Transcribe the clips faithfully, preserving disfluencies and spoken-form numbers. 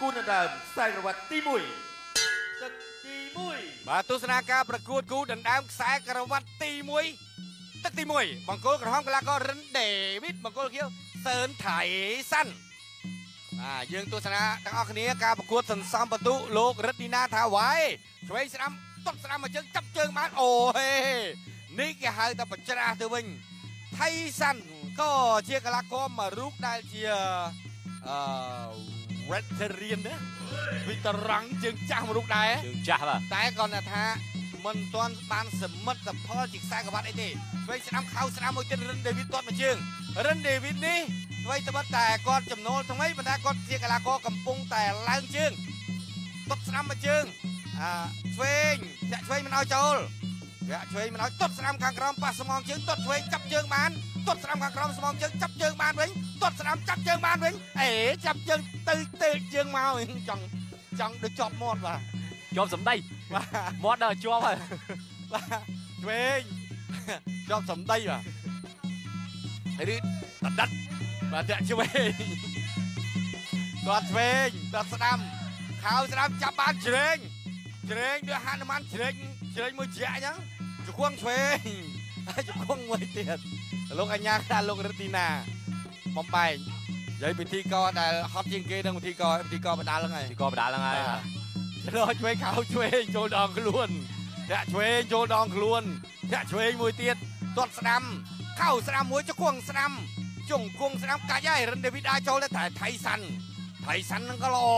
กุนันดาไซรวัตตีมุยสักตีมุยมาตุสนาการประกวดกุนันดาไซรวัตตีมุยสักตีมุยบางโกกระห้องกลาก็รันเดวิดบางโกเขียวเซินไถสั้นอ่ายืนตุสนาตั้งออกนี้การประกวดสันซ้ำประตูโลกรัตตินาทาไว้ช่วยสนามต้นสนามมาเชิงจับเชิงมาโอ้เฮนี่แกหายแต่ปัจจาตัววิงไทสันก็เชียร์กลาโกมารุกได้เชียร์เรตเทเรียนนะวิตรังจึงจ้ามารุกได้จึงจ้าป่ะแต่ก่อนนะท่ามันตอนปานสมัติพอจิกไซกับวัดไอ้นี่ไปสนามเขาสนามมวยเจริญเดวิดต้นมาเชียงเรนเดวิดนี่ไปตะบัดแต่ก่อนจำนวนทำไมบรรดาก่อนเชียร์กลาโกกำปงแต่ล้างเชียงตบสนามมาเชียงอ่าช่วยจะช่วยมันเอาโจลจะช่วยมันเอาต้นสนามข้างกรอมป่าสมองเชียงต้นช่วยจับเชียงมันต้นสนามข้างกรอมสมองเชียงจับเชียงมันเว้ยต้นสนามจับเชียงมันเว้ยเอ๋จับเชียงตื่นตื่นเชียงมาเว้ยจังจังโดนจอบหมดว่ะจอบสมได้ว่ะหมดเลยจอบเลยว่ะช่วยจอบสมได้ว่ะไอ้นี่ตัดดัดมาเตะช่วยตัวช่วยตัวสนามข้าวสนามจับบ้านเชียงเจริญเดือดฮันมันเจริญเจริญมวยเจ๋อยังจุกวงช่วยจุกวงมวยเตี้ยลงอัญญาดาลงรัตินามอมไปยัยพิธีกรแต่ฮอตจริงเกินพิธีกรพิธีกรประดานแล้วไงพิธีกรประดานแล้วไงรอช่วยเขาช่วยโจดองขลุ่นจะช่วยโจดองขลุ่นจะช่วยมวยเตี้ยตดสนามเข้าสนามมวยจุกวงสนามจงกวงสนามกายใหญ่รันเดวิดอาโจและแต่ไทสันไทสันนั่งก็รอ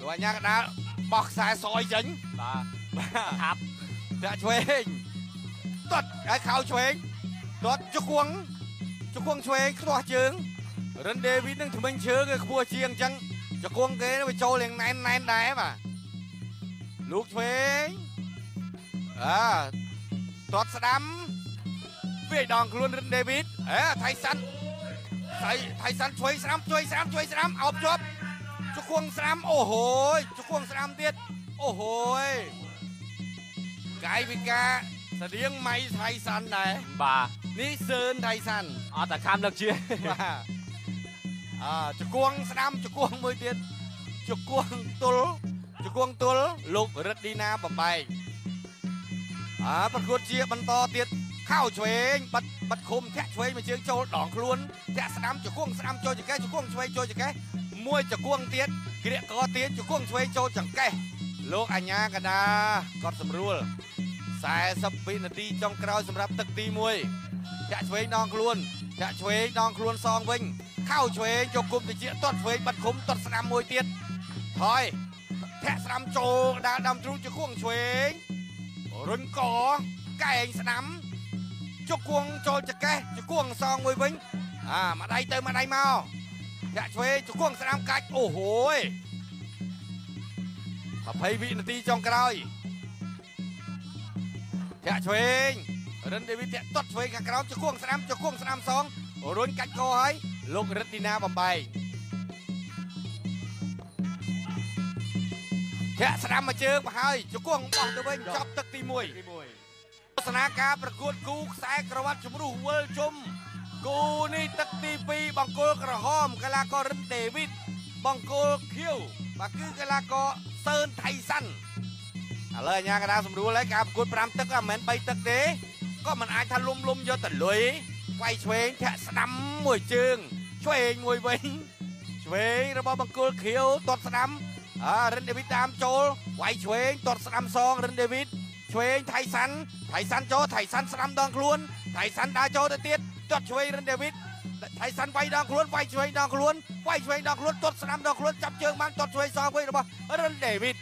ตัวยากนะบอกสายซอยจิงบ้าทับจะช่วยตัดไอ้เขาช่วยตัดจุกวงจุกวงช่วยตัวเชิงรันเดวิดนั่งถึงมันเชิงเลยขบวนเชียงจังจุกวงเก๋ไปโจเลี้ยงแนนแนนได้ป่ะลูกช่วยอ่าตัดสดัมเวียดองคลุนรันเดวิดเอ้ไทสันไทไทสันช่วยสดัมช่วยสดัมช่วยสดัมเอาจบจุกวงสนามโอ้โหจุกวงสนามเตี้ยโอ้โหไก่พิกาเสดียงไม้ไทยสันไหนบ่านี่เซินไทยสันอ๋อแต่ข้ามเลิกเชียร์จุกวงสนามจุกวงมือเตี้ยจุกวงตุลจุกวงตุลลูกรัตตินาบำไปอ่าปัดกวดเชียร์บรรทอเตี้ยข้าวช่วยบัดบัดคมแทะช่วยมาเชียงโจดองคล้วนแทะสนามจุกวงสนามโจจะแก่จุกวงช่วยโจจะแก่มวยจะกวงเตี้ยเกลี่ยกอเตี้ยจะกวงช่วยโจจังแก่โลกอัญญากระดากอดสำรวจสายสับวินาทีจองกราวสำหรับตึกตีมวยจะช่วยน้องคล้วนจะช่วยน้องคล้วนซองวิ่งเข้าช่วยโจกุมติเจียต้นช่วยบัดคุมต้นสนามมวยเตี้ยถอยแทะสนามโจดาดำจุกจะกวงช่วยรุนก่อไก่สนามจุกวงโจจะแก่จะกวงซองมวยวิ่งอ่ามาได้เติมมาได้มาจะช่วยจุกวงสนามไก่โอ้โหถ้าพายวินาทีจองกรอยจะช่วยรันเดวิดจะตัดช่วยกับกราวจุกวงสนามจุกวงสนามสองรุนกัดกอให้ลูกรัตตินาบำไปจะสนามมาเจอมาให้จุกวงบอกตัวเองจบตักตีมวยสนาการประกวดกูสายกระวัดชมรูเวิลชมกูนี่ตักตีปีบังโกกระห้อมกลากรรันเดวิดบังโกเขี้ยวปากือกลากอเซินไทสันอะไรเงี้ยกระดาษสมรู้เลยครับกูพรำตึกก็เหม็นไปตึกเด้ก็มันอายทันลุมลุมเยอะแต่ลุยไว้ช่วยแทะสนามมวยจึงช่วยมวยวิ่งช่วยระบอบบังกูเขียวตดสนามอ่าเรนเดวิดตามโจไว้ช่วยตดสนามซองเรนเดวิดช่วยไทสันไทสันโจไทสันสนามดองคล้วนไทสันดาโจเตี้ยจดช่วยเรนเดวิดไทสันไว้ดองคล้วนไว้ช่วยดองคล้วนไว้ช่วยดองคล้วนตดสนามดองคล้วนจับเชือกมันตดช่วยซองไว้ระบอบเรนเดวิด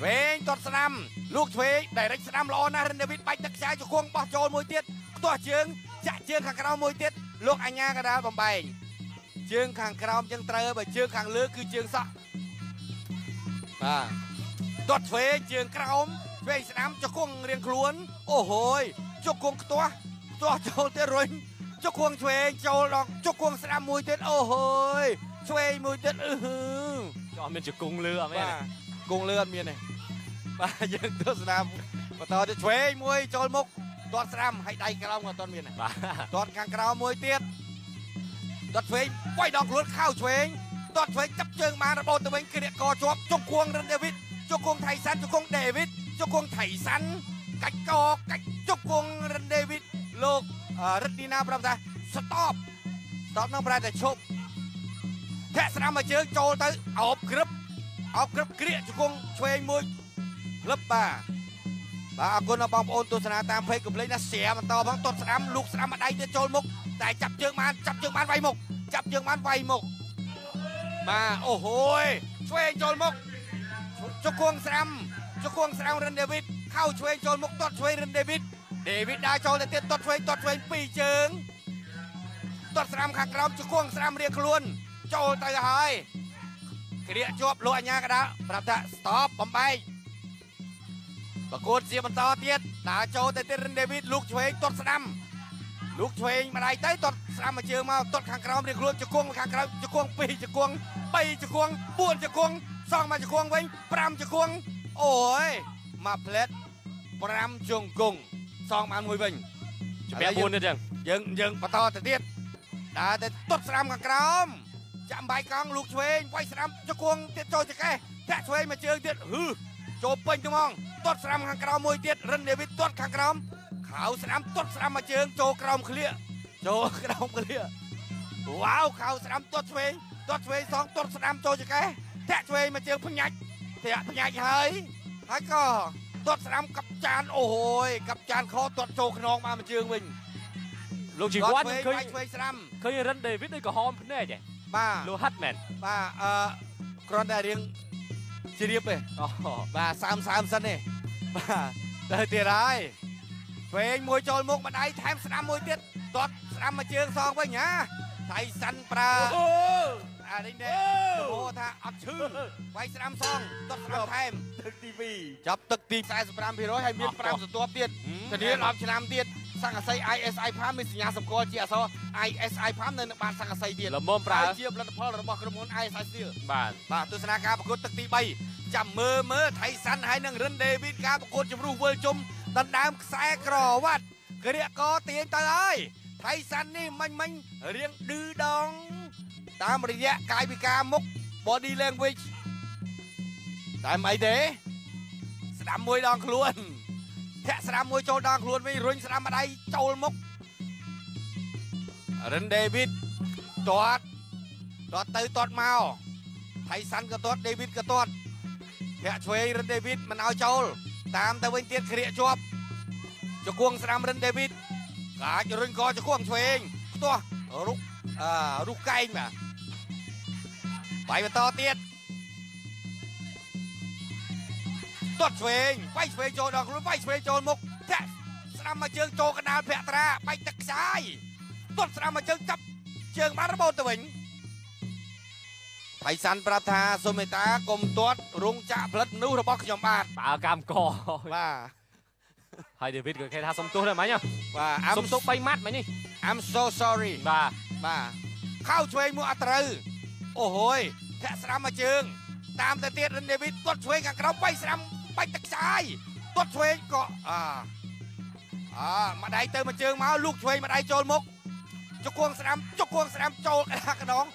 เวงตดสนามลูกเวงได้รักสนามรอนะเรนเดวิดไปตักชายจุกวงปะโจมวยเตี้ยตัวเชิงจะเชือกขังกระดามวยเตี้ยลูกอัญญากระดาบำไปเชือกขังกระดามยังเตอไปเชือกขังลื้อคือเชือกสะตดเวงเชือกกระดามเวงสนามจุกวงเรียงคล้วนโอ้โหจุกวงตัวตัวโจเตรุนจุกวงเวงโจหลอกจุกวงสนามมวยเตี้ยโอ้โหเวงมวยเตี้ยอือหือจอมเป็นจุกวงเรือไหมกงเลื่อนเมียนี่มาเยือนตัวสนามมาต่อจะช่วยมวยโจลมุกตอนสนามให้ได้กระลำกันตอนเมียนี่ตอนกลางกระลำมวยเตี้ยต ดเฟงไว้ดอกล้วนข้าวเฟงดเฟงจับเชิงมาระเบิดตัวเองเกลียดกอจวบจงควงเรนเดวิดจงควงไทยสันจงควงเดวิดจงควงไทยสันกัดกอกัดจงควงเรนเดวิดโลกรัตนีนาประมาณสต็อปสต็อปน้องปลาแต่ชกแค่สนามมาเชิงโจเตอร์ออกกรึบออกกรึบเกลียดจงควงเฟงมวยลับบ่าบางคนเอาบอลโอนตัวสนามตามเพลย์กลุ่มเลยนะเสียมันต่อพังตดสนามลูกสนามมาได้จะโจมมุกแต่จับเชือกมันจับเชือกมันไวมุกจับเชือกมันไวมุกมาโอ้โหช่วยโจมมุกจุกควงสนามจุกควงสนามเรนเดวิดเข้าช่วยโจมมุกตดช่วยเรนเดวิดเดวิดได้โจมแต่เตี้ยตดช่วยตดช่วยปีเชิงตดสนามขัดกรอบจุกควงสนามเรียกล้วนโจมตายหายเรียกจบโลอัญญากระดาปรับท่าสต็อปบอมไปประกวดเสียมันต่อเตี้ยตาโจแต่เตี้ยเรนเดวิดลูกช่วยตดสนามลูกช่วยมาได้แต่ตดสนามมาเจอมาตดขังกรอบเรียกล้วนจุกควงขังกรอบจุกควงปีจุกควงไปจะควงบ้วนจะควงซองมาจะควงไว้ปรามจะควงโอ้ยมาเพลทปรามจงกงซองมาหน่วยเบ่งจะแปะบุญได้ยังยังยังปะตอแต่เตี้ยตาแต่ตดสนามกับกรามจำใบกองลูกช่วยไว้สนามจะควงเตี้ยโจจะแก่แท้ช่วยมาเจอเตี้ยฮือโจเป่งจะมองตดสนามขังกรามมวยเตี้ยเรนเดวิดตดขังกรามขาวสนามตดสนามมาเจอโจกรามเคลียโจกรามเคลียว้าวขาวสนามตดช่วยตดช่วยสองตดสนามโจจะแก่แท้ช่วยมาเจอพญาเสียพญาเฮ้ยหายก็ตดสนามกับจานโอ้โหกับจานคอตดโจขนองมามาเจอวิ่งลูกจีวัดเคยเคยเรนเดวิดได้กับฮอมแน่ใจบ้าลูฮัตแมนบ้าเอ่อกรอนได้เรียงเฉียบเลยบ้าสามสามซันเนี่ยบ้าเตะเตะได้เฟงมวยโจรมุกมาได้แถมสนามมวยเตี้ยตดสนามมาเจอซองไปเงี้ยไทยสันปลาอะไรเนี่ยโอ้โหท่าอัดชื่อไว้สนามซองตดสนามแถมตึกทีวีจับตึกทีวีสายสปรามพีร้อยให้มีปรามสุดตัวเตี้ยชนิดรับชนะเตี้ยสังกัดไซไอเอสไอพามีสัญญาสมกอลเจียซอไอเอสไอพามในนบานสังกัดไซเดียร์ละม่อมปลาเชียบรัตพลระบบกระมวลไอไซเดียร์บานบานตุสนาการประกวดตึกทีวีจับมือมือไทยสันให้นังเรนเดวิดการประกวดจมรูเวิร์จมดันดามสายกรอวัดเกลียกอเตียงตายไทยสันนี่มันมันเรียงดื้อดองตามระยะกายพิการมุกบอดี้แลงเวจแต่ไม่เด้สนามมวยดองคล้วนแค่สนามมวยโจดองคล้วนไม่รุนสนามอะไรโจมุกเรนเดวิดตอดตอดตือตอดเมาไทยสันก็ตอดเดวิดก็ตอดแค่ช่วยเรนเดวิดมันเอาโจตามแต่เวนเตียเครียจวบจะควงสนามเรนเดวิดกาจะรุนกอจะควงช่วยเองตัวรุกอ่ารุกไก่มาไปมาต่อเตียดตดช่วยเองไปช่วยโจดอกรุนไปช่วยโจมุกแทะสนามมาเชิงโจกระดานแผลตราไปตักซ้ายตดสนามมาเชิงจับเชิงมาระเบิดตัวเองไทยสันประธาสมิตากรมตรวจรุงจ่าพลัดนู้ระบอกขยมบาทป่ากามกอว่าไฮเดวิดกับใครท่าสมตัวได้ไหมเนี่ยว่าสมตัวไปมัดไหมนี่ I'm so sorry ว่าว่าเข้าช่วยมัวอัตรายโอ้โหแค่สนามมาเชิงตามแต่เตี้ยเรนเดวิดตรวจช่วยกันเราไปสนามไปตักชายตรวจช่วยก็อ่าอ่ามาได้เติมมาเชิงมาลูกช่วยมาได้โจมกจุกควงสนามจุกควงสนามโจกกระน้อง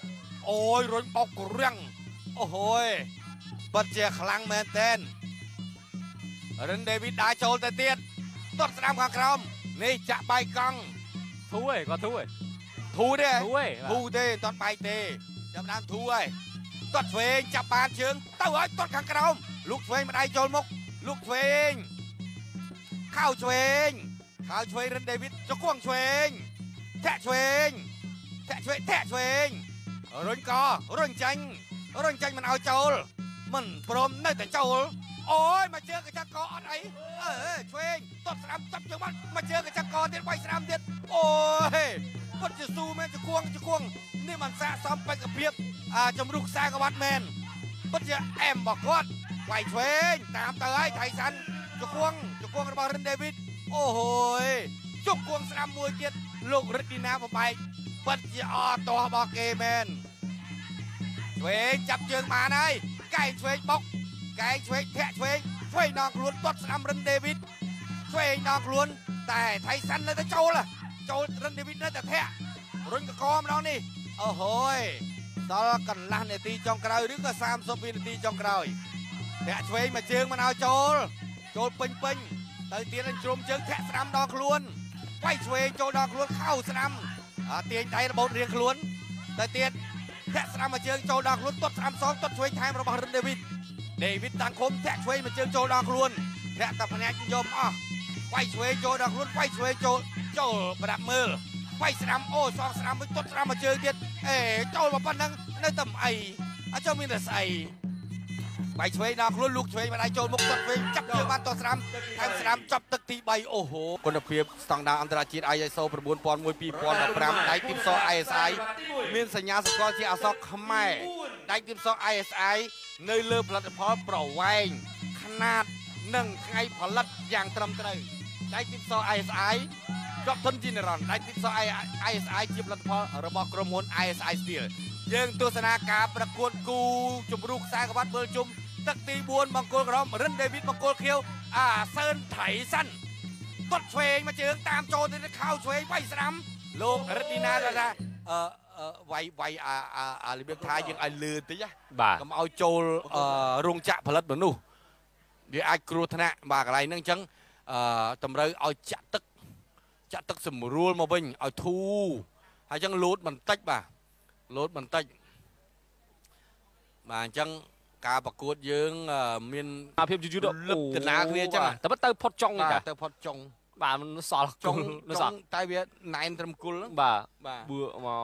โอ้ยร้อนปอกเรื่องโอ้โหบัดเจียคลังแมนเทนเรนเดวิดได้โจลแต่เตี้ยตดสนามขังกรอมนี่จะใบกังทุ่ยก็ทุ่ยทูเด้ทุ่ยทูเด้ตอนใบเตะจับน้ำทุ่ยตดเฟงจับปานเชิงเต้าเอ้ยตดขังกรอมลูกเฟงมาได้โจลมกลูกเฟงข้าวเฟงข้าวเฟงเรนเดวิดจะควงเฟงแทะเฟงแทะเฟงแทะเฟงรุ่นกอรุ่นจังรุ่นจังมันเอาโจลมันพร้อมในแต่โจลโอ้ยมาเจอกระจังกออันไหนเออช่วยตดสนามจับจังมันมาเจอกระจังกอเด็ดไว้สนามเด็ดโอ้ยมันจะสู้แมนจะควงจะควงนี่มันแซ่ซ้อมไปกับเพียบอ่าจมรุกแซ่กวัดแมนมันจะแอมบอกก่อนไหวช่วยตามเตยไทยสันจะควงจะควงระเบิดเรนเดวิดโอ้โหจุกควงสนามมวยเด็ดลูกฤทธิ์ดีนะผมไปปัจจัยอตัวบอกเกมแมนช่วยจับเชือกมาในไก่ช่วยบล็อกไก่ช่วยแทะช่วยช่วยนองล้วนตดสนามเรนเดวิดช่วยนองล้วนแต่ไทยสันน่าจะโจล่ะโจเรนเดวิดน่าจะแทะรุ่นกระคอมน้องนี่ โอ้โหต่อกันลันในตีจองกรอยหรือก็สามสปีในตีจองกรอยแทะช่วยมาเชิงมันเอาโจลโจลปิงปิงเตยเตียนอันจุ่มเชิงแทะสนามดอกล้วนไว้ช่วยโจลดอกล้วนเข้าสนามเตียนใจระบบเรียงล้วนเตยเตียนแทะสนามมาเชิงโจลดอกล้วนต้นสนามสองต้นช่วยไทม์ระบบเดวิดเดวิดต่างคมแทะช่วยมาเชิงโจลดอกล้วนแทะกับพนักยมอ่ะไว้ช่วยโจลดอกล้วนไว้ช่วยโจลโจลประดับมือไว้สนามโอ้สองสนามไปต้นสนามมาเจอเดียดเอ๋เจ้าแบบนั้นในต่ำไอเจ้ามีแต่ใส่ไปช่วยนอกลุ้นลูกช่วยมาได้โจมุกตัดเวงจับเยอะมากต้นสนามทางสนามจับตะตีใบโอ้โหคนเพียบสังดาอันตรายจีนไอไอโซประบุนปอนมวยปีปอนปรามได้ทีมโซไอเอสไอมีสัญญาสกอร์ที่อาซอกขมายได้ทีมโซไอเอสไอในเลือบผลัดพอเปล่าแหวงขนาดหนึ่งไงผลัดอย่างตรำตรึงได้ทีมโซไอเอสไอจบทนจีนรันได้ติดสายไอเอสไอจีบลัดพอระบบกรมหุ่นไอเอสไอสตีลยังตัวสนากาประกวดกูจุ่มลูกสายกบัดเบอร์จุ่มตักตีบวนบางโกลกรอมรันเดวิดบางโกลเคียวอาเซินไถสั้นต้นเชยมาเจิงตามโจนในข้าวเชยไว้สนามโลกรัตินาระเอ่อเอ่อไวไวอาอาอาลิเบียท้ายยังไอลือตีจ้ะบ่ากำเอาโจเอ่อรุงจะผลัดเหมือนนู่เดี๋ยวไอกรูธนะบ่าอะไรนั่งจังเอ่อตำเรือเอาจะตึกจะตักสมรูลมาบินเอาทูหาจังโหลดมันเต็กบ่าโหลดมันเต็กบ่าจังกาประกวดยังมีอาเพียบจุดๆลึกแต่นาเวียจังแต่ว่าเตยพอดจงจ้ะเตยพอดจงบ่ามันสอดจงจงไตเวียนายทำกุลบ่าเบื่อมา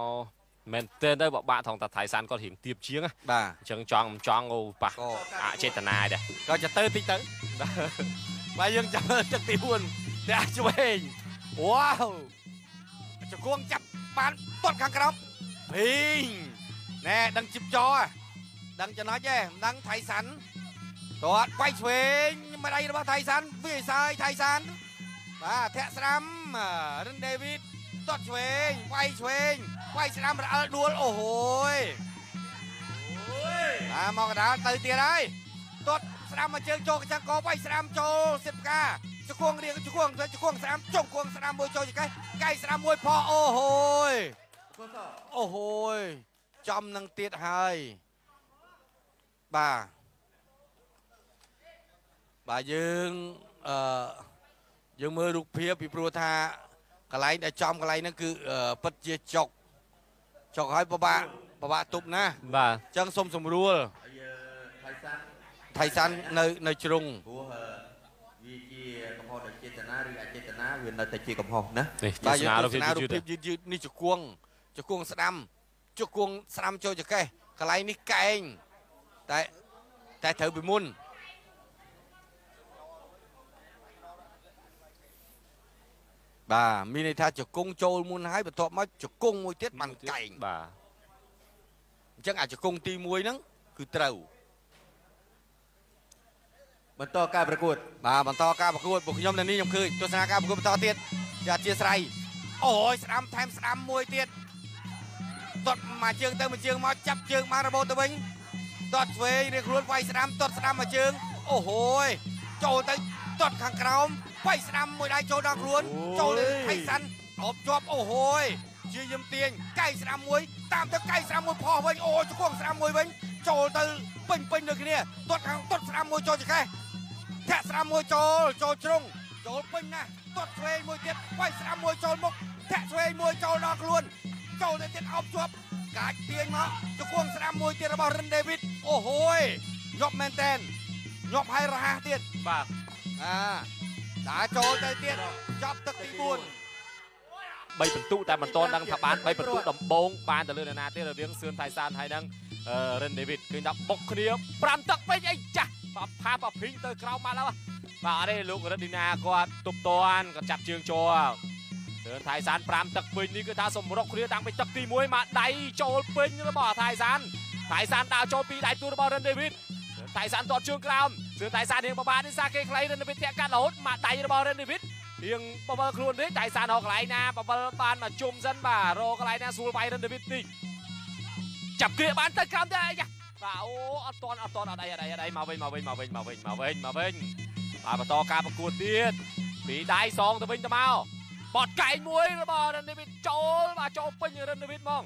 เมนเตอร์ได้บอกบ่าทองตัดไทยซันก็เห็นเตียบเชียงบ่าจังจองจองเอาป่ะอาเจตนาเด้อก็จะเตยติเตยบ่ายังจะจะตีบุญแต่ช่วยว้าวจะควงจับปานต้นขังกระดมพิงแน่ดังจิบจอดังจะน้อยแย่ดังไทยสันตอดไว้เฉยมาได้หรือว่าไทยสันวิ่งสายไทยสันมาแทะสนามรันเดวิดตอดเฉยไว้เฉยไว้สนามระดวนโอ้โหมามองกระดานตื่นเตียได้ตอดสนามมาเจอโจกจังกอไว้สนามโจสิบกาจะควงเรียงจะควงจะควงสนามจงควงสนามมวยโจอยู่ใกล้ใกล้สนามมวยพอโอ้โหโอ้โหจำนังเตียดหายบ่าบ่ายังเอ่อยังมือลูกเพียบปีปลัวทากระไรแต่จำกระไรนั่นคือเอ่อปัจเจจกจกหายปะบ่าปะบ่าตุบนะบ่าจังสมสมรัวไทยซันในในจรุงเจตนาหรือเจตนาเวียนแต่จีกับหอนะตายยืดยืดยืดยืดนี่จุกควงจุกควงสนามจุกควงสนามโจจะแก่กระไรนี่แก่เองแต่แต่เธอไปมุ่นบ่ามีในท่าจุกควงโจมุ่นหายไปทอดมาจุกควงมวยเทียดมันไก่บ่าจังอาจจุกควงตีมวยนั่งคือเต้าบรรทอการประกวดมาบรรทอการประกวดบุคยมในนี้ยมคือตัวสนามการประกวดบรรทอเตียดอย่าเชียร์ใส่โอ้ยสนามไทม์สนามมวยเตียดตดมาเชิงเติมมาเชิงมาจับเชิงมาระเบิดตะวิงตดเวย์เรียกล้วนไฟสนามตดสนามมาเชิงโอ้โหโจเตยตดขังกระมไฟสนามมวยได้โจดักล้วนโจเลยไทยสันตบจอบโอ้โหเชียร์ยมเตียงใกล้สนามมวยตามจะใกล้สนามมวยพอเวย์โอ้ยจะควงสนามมวยเวย์โจเตยเป็นเป็นเลยเนี่ยตดขังตดสนามมวยโจจะแค่แทะสนามมวยโจโจจรุงโจปิงนะตดเวย์มวยเด็ดไว้สนามมวยโจมุกแทะเวย์มวยโจดอกล้วนโจเด็ดเอาจวบกาดเตียงมาจะควงสนามมวยเตียระบาดรันเดวิดโอ้โหยกแมนเทนยกไฮราฮาเตียบ้าอ่าตาโจเตียจับตะตีบุญใบประตูแต่มันต้นดังทับบานใบประตูดำบงบานแต่เรื่องนาเตียเรื่องเสือนไทยซานไทยดังเออรันเดวิดคือดับบกเดียวปรามตักไปไอ้จ้ะพาปะพิงเตยกราวมาแล้วมาได้ลูกรัตินาก็ตุบตอนก็จับเชียงโจเดินไทยซันปรามตักปิงนี่คือท่าสมรภูริตังไปตักตีมวยมาได้โจปิงแล้วบ่อไทยซันไทยซันดาวโจปีได้ตัวบอลรันเดวิดไทยซันตอดเชียงกราวเดินไทยซันเฮียงปะบาดิซาเกใครรันเดวิดเตะการหลดมาได้บอลรันเดวิดเฮียงปะบาครูนี่ไทยซันออกไหลนะปะบาบานมาจุ่มซันบ่ารอไหลนะสูบไปรันเดวิดนี่จับเกลียบานเตยกราวได้ยังป่าโอ้อัดตอนอัดตอนอะไรอะไรอะไรมาเว้นมาเว้นมาเว้นมาเว้นมาเว้นมาเว้นป่าประตอการประกวดเตียดปีได้สองตะเว้นตะเมาปอดไก่มวยระเบิดรันเดวิดโจมาโจเป็นอย่างรันเดวิดมอง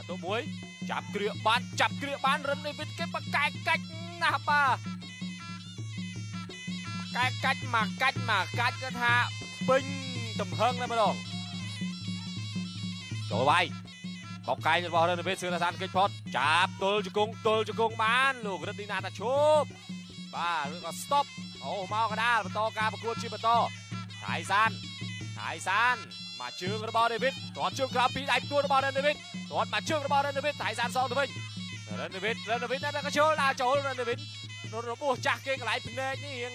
นะตัวมวยจับเกลียวบ้านจับเกลียวบ้านเริ่มในวิทย์เก็บปากไก่กัดนะป้าไก่กัดหมากกัดหมากกัดกระทะปิงต่ำเฮิงเลยมาลองโจไปบอกไก่จะบอกเรื่องในวิทย์เสือนาซานเก็บพอดจับตัวจุกงตัวจุกงบ้านลูกรัตตินาตะชุบป้าเรื่องก็สต็อปโอ้มากระดาประตอกาประกวดชีประตอถ่ายซานถ่ายซานมาเชื่องระบอเดวิดถอนเชื่องครับพี่ได้ตัวระบอเดวิดถอนมาเชื่องระบอเดวิดถ่ายซานซ้อนเดวิดเดวิดเดวิดนั่นก็เชื่องลาโจเดวิดโดนระบุจากเก่งหลายเพลงนี่ยัง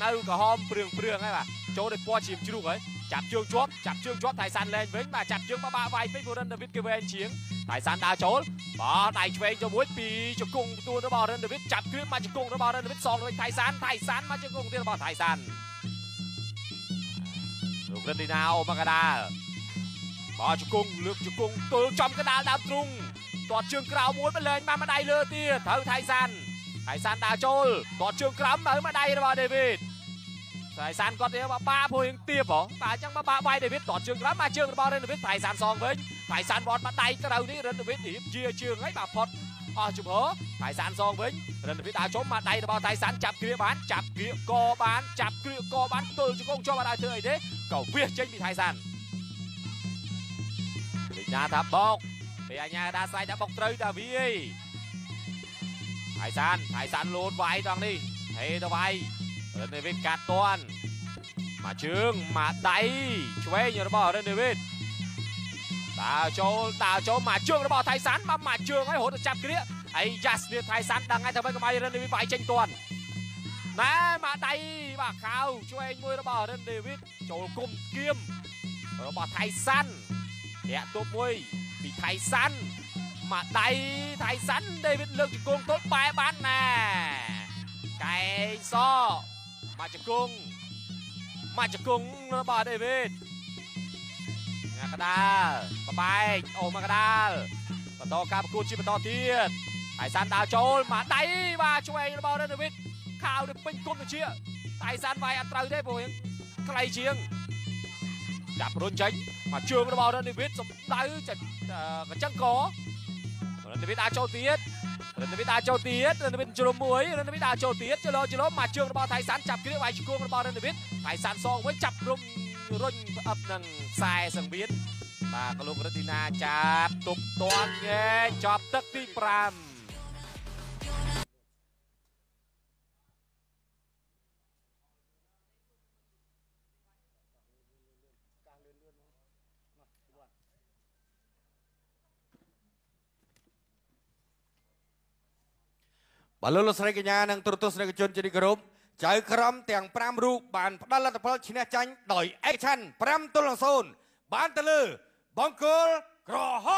น่าดูกระหอบเปลืองเปลืองไงล่ะโจได้ป้อชิมชิลูกเลยจับเชื่องจ้วบจับเชื่องจ้วบถ่ายซานแรงเว้นมาจับเชื่องบ้าบ้าไวไปบอลเดวิดเกวียนเฉียงถ่ายซานดาโจบ้าถ่ายเฉียงจะบุ้ยปีจะกงตัวระบอเดวิดจับขึ้นมาจะกงระบอเดวิดซ้อนเลยถ่ายซานถ่ายซานมาจะกงที่ระบอถ่ายซานลูกเล่นดีนาโอมากระดาบอลจุกงเลือกจุกงตัวจอมกระดาดามตรุงตอดเชืองกราวม้วนไปเลยมามาได้เลยที่เท้าไทซันไทซันดาโจลตอดเชืองกล้ำมามาได้ระบาดเดวิดไทซันก็เดี๋ยวมาป้าพูดยังเตี้ยป๋อป้าจังมาป้าไวเดวิดตอดเชืองกล้ำมาเชืองระบาดเดวิดไทซันซองเว้นไทซันบอลมาได้กระดานี้เดวิดหยิบเจียเชืองให้แบบพอดอ๋อจุกเหรอไทซันซองเว้นเดวิดดาโจลมาได้ระบาดไทซันจับเกลียวบ้านจับเกลียวกอบ้านจับเกลียวกอบ้านตัวจุกงโจมาได้เธอไอ้เด้cầu viết trên bị thái sàn địch nhà tháp bọc thì anh nhà đã sai đã bọc tới đã vi thái sàn thái sàn lột vai toàn đi thế đâu vai lên đây bên cát toàn mà trương mà đáy chuối nhiều nó bỏ lên đây bên tào châu tào châu mà trương nó bỏ thái sàn mà mà trương ấy hốt được chặt kia ấy jas đi thái sàn đang ngay thằng bên cái mai lên đây bên vai tranh toàn nè mà đáyบ่าข้าวช่วยไอ้มวยระบาดเดนเดวิดโจลกลมเกียมระบาดไทซันเดะตัวมวยปีไทซันมาไดไทซันเดวิดเลือกจุกงต้นปลายบ้านแน่ไก่ซ้อมาจุกงมาจุกงระบาดเดวิดมากระดาปะไปโอมากระดาปะตอกาปะกูชิปะตอเทียดไทซันดาวโจลมาไดว่าช่วยระบาดเดวิดข้าวเด็กเป็นกลมเชียไทซันไปอัตราได้โบยใครเชียงจับโดนเชงมาเชื่อมระบาดเดวิดสมได้จัดกระชังคอเดวิดอาโจตีสเดวิดอาโจตีสเดวิดจุลมวยเดวิดอาโจตีสเจริญเจริญมาเชื่อมระบาดไทซันจับกระไรจุกงระบาดเดวิดไทซันซองไว้จับรุมรุ่นอับหนังสายสังเวียนมากระลุกระดินาจับตุกตอนเงี้ยจับตักตีปรามบอลลูนสไลกันยานังตุรตุสไลกจนจีดีกรุ๊ปใจครามเตียงพรำรูปบานด้านลัตพลชินาจันดอยแอคชั่นพรำตุลงโซนบานตะลือบองโกลกรอฮ